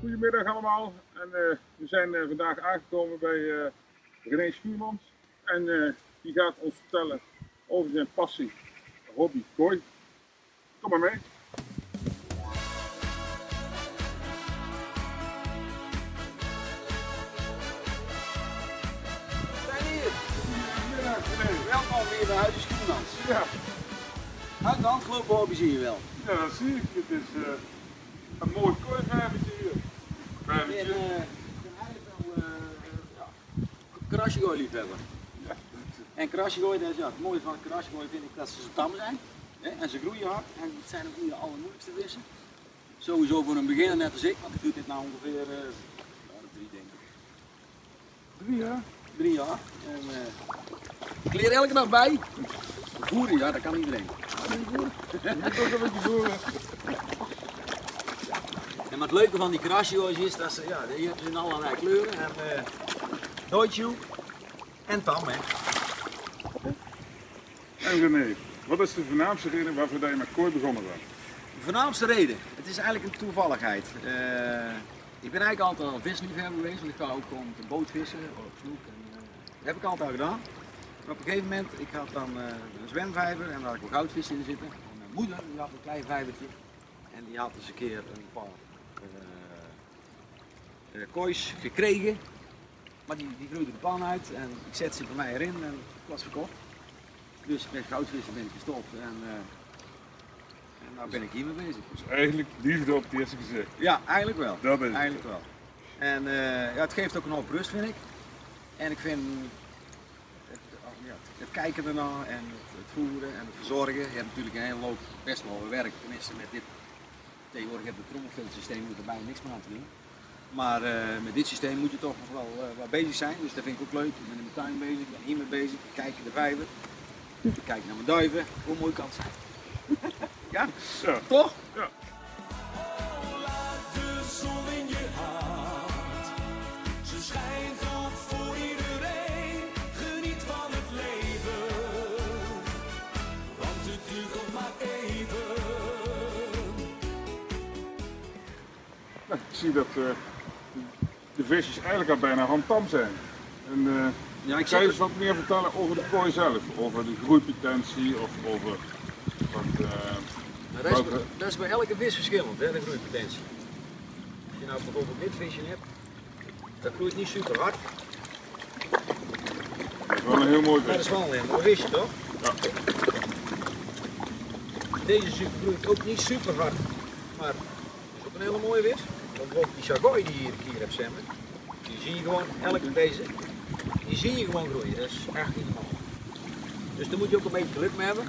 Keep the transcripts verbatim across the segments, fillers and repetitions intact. Goedemiddag allemaal, en, uh, we zijn uh, vandaag aangekomen bij uh, René Schuurmans en uh, die gaat ons vertellen over zijn passie, hobby, kooi. Kom maar mee! We zijn hier! Goedemiddag René! Welkom hier bij Huizen Schuurmans. Ja. Uit de hand gelopen hobby zie je wel. Ja, dat zie ik. Het is uh, een mooi kooivijvertje hier. Ik ben uh, eigenlijk wel krasjegooi-liefhebber. Ja. En krasjegooi, dat is ja, het mooie van krasjegooi vind ik dat ze zo tam zijn. Hè, en ze groeien hard en het zijn ook niet de allermoeilijkste vissen. Sowieso voor een beginner net als ik, want ik doe dit nou ongeveer uh, drie denk ik. Drie jaar? Drie jaar. En, uh, ik leer elke dag bij. Voeren, ja, dat kan iedereen. Je moet ook een beetje voeren. En wat het leuke van die krasjegooi is dat ze, ja, je hebt ze in allerlei kleuren. En uh, doodjoe en tam, hè. En René, wat is de voornaamste reden waarvoor je met kooi begonnen bent? De voornaamste reden? Het is eigenlijk een toevalligheid. Uh, ik ben eigenlijk altijd al visliefhebber geweest, want ik ga ook om de boot vissen, op snoek. En, uh, dat heb ik altijd al gedaan. Maar op een gegeven moment, ik had dan uh, een zwemvijver en daar had ik ook goudvissen in zitten. En mijn moeder die had een klein vijvertje en die had eens een keer een paar uh, uh, koois gekregen. Maar die, die groeide de pan uit en ik zette ze bij mij erin en ik was verkocht. Dus met goudvissen ben ik gestopt en, uh, en nou ben ik hiermee bezig. Dus eigenlijk liefde op het eerste gezicht? Ja, eigenlijk wel. Dat ben ik. Eigenlijk wel. En uh, ja, het geeft ook een hoop rust vind ik. En ik vind... Ja, het kijken ernaar en het, het voeren en het verzorgen. Je hebt natuurlijk een hele loop best wel werk, tenminste met dit. Tegenwoordig heb je het trommelveldsysteem, je moet er bijna niks meer aan te doen. Maar uh, met dit systeem moet je toch nog wel uh, wat bezig zijn, dus dat vind ik ook leuk. Ik ben in mijn tuin bezig, ik ben hiermee bezig, ik kijk naar de vijver, ik kijk naar mijn duiven, hoe mooi kan het zijn. Ja? Ja, toch? Ja. Nou, ik zie dat uh, de visjes eigenlijk al bijna handtam zijn. En, uh, ja, ik kan je eens wat meer vertellen over de kooi zelf? Over de groeipotentie of over wat... Uh, dat, is, wat... dat is bij elke vis verschillend, hè, de groeipotentie. Als je nou bijvoorbeeld dit visje hebt, dat groeit niet super hard. Dat is wel een heel mooi visje. Dat is wel een mooi visje, toch? Ja. Deze groeit ook niet super hard, maar... een hele mooie vis. Bijvoorbeeld die chagooi die je hier, hier hebt zwemmen, die zie je gewoon, elke deze, die zie je gewoon groeien. Dat is echt niet normaal. Dus daar moet je ook een beetje geluk mee hebben.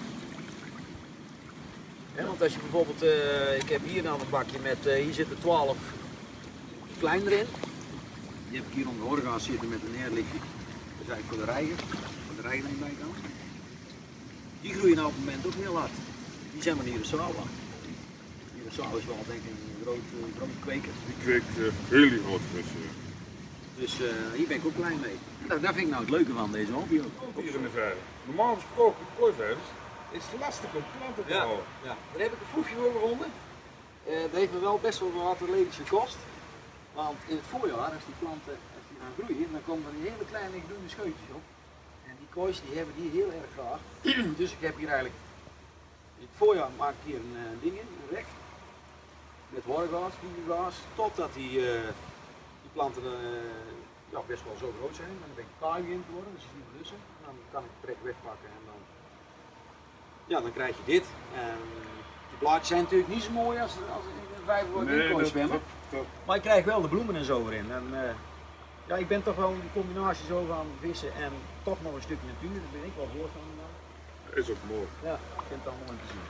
He, want als je bijvoorbeeld, uh, ik heb hier dan een bakje met, uh, hier zitten twaalf klein erin. Die heb ik hier onder de orga's zitten met een neerlichtje. Dat is eigenlijk voor de reiger, voor de reiger bij kant. Die groeien nou op het moment ook heel hard. Die zijn maar hier in Sawa. Zo is wel denk ik een groot, een groot kweker. Die kweekt uh, heel groot vissen. Dus uh, hier ben ik ook klein mee. Dat, dat vind ik nou het leuke van deze hobby ook. Hier in de vijver. Normaal gesproken kooivijvers is het lastig om planten te ja, houden. Ja. Daar heb ik een voefje voor gevonden. Uh, dat heeft me wel best wel wat levens gekost. Want in het voorjaar, als die planten als die gaan groeien, dan komen er hele kleine groene scheutjes op. En die koois die hebben die heel erg graag. Dus ik heb hier eigenlijk, in het voorjaar maak ik hier een uh, ding in, een rek. Met horgaas, biegaas, totdat die, uh, die planten uh, ja, best wel zo groot zijn. En dan ben ik kaai in geworden, dus die blussen. Dan kan ik het trek wegpakken en dan, ja, dan krijg je dit. En die blaadjes zijn natuurlijk niet zo mooi als, als in de vijver wordt in kooi zwemmen. Dat, dat. Maar ik krijg wel de bloemen en zo erin. En, uh, ja, ik ben toch wel een combinatie zo van vissen en toch nog een stukje natuur. Daar ben ik wel voor van. Dat is ook mooi. Ja, ik vind het allemaal mooi te zien.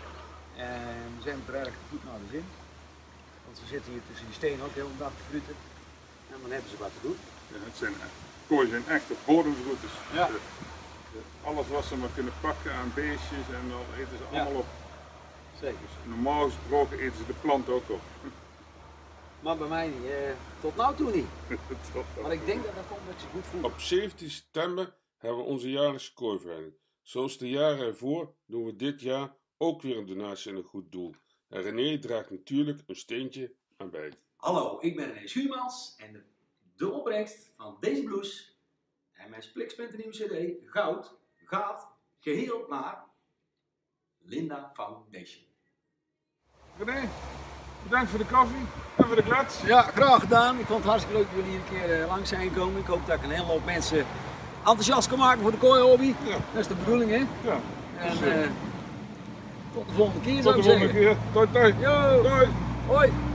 En we zijn er eigenlijk goed naar de zin. Want ze zitten hier tussen die stenen ook heel een dag te fruiten. En dan hebben ze wat te doen. Ja, het zijn, kooi zijn echte bodemvroeters. Ja. Alles wat ze maar kunnen pakken aan beestjes en dan eten ze allemaal ja. op. Zeker. Dus normaal gesproken eten ze de plant ook op. Maar bij mij niet. Eh, tot nou toe niet. Maar ik denk dat dat komt dat ze goed voelen. Op zeventien september hebben we onze jaarlijkse kooiveiling. Zoals de jaren ervoor doen we dit jaar ook weer een donatie aan een goed doel. En René draagt natuurlijk een steentje aan bij. Hallo, ik ben René Schuurmans en de, de opbrengst van deze blouse en mijn Splix punt n l cd goud gaat geheel naar Linda Foundation. René, bedankt voor de koffie en voor de klets. Ja, graag gedaan. Ik vond het hartstikke leuk dat jullie hier een keer langs zijn komen. Ik hoop dat ik een hele hoop mensen enthousiast kan maken voor de kooi-hobby. Ja. Dat is de bedoeling, hè? Ja. En, uh, tot de volgende keer, zou ik zeggen. Tot de volgende keer. Tot, tot. Yo. Doei. Hoi.